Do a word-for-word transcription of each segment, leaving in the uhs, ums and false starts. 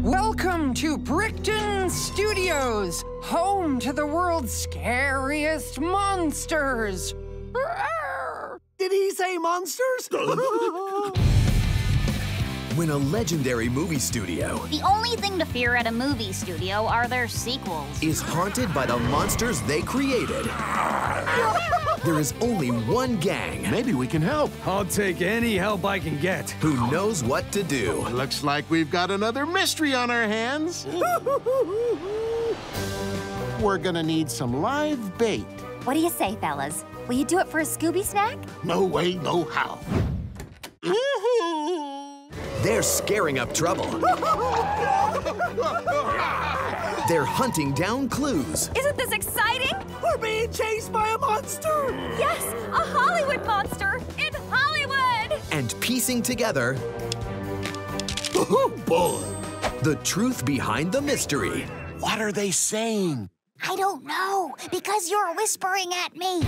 Welcome to Brickton Studios, home to the world's scariest monsters. Did he say monsters? When a legendary movie studio... The only thing to fear at a movie studio are their sequels. ...is haunted by the monsters they created. There is only one gang... Maybe we can help. I'll take any help I can get. ...who knows what to do. Looks like we've got another mystery on our hands. We're gonna need some live bait. What do you say, fellas? Will you do it for a Scooby snack? No way, no how. They're scaring up trouble. They're hunting down clues. Isn't this exciting? We're being chased by a monster. Yes, a Hollywood monster in Hollywood. And piecing together... Oh, boy. The truth behind the mystery. What are they saying? I don't know, because you're whispering at me.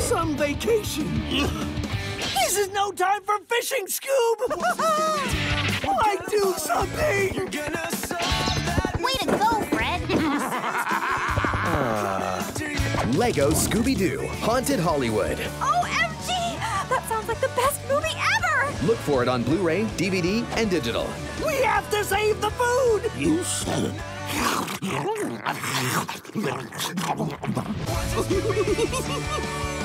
Some vacation. This is no time for fishing, Scoob! I do something! You're gonna solve that. Way to go, Fred! uh, LEGO Scooby-Doo: Haunted Hollywood. O M G! That sounds like the best movie ever! Look for it on Blu-ray, D V D, and digital. We have to save the food! You said it.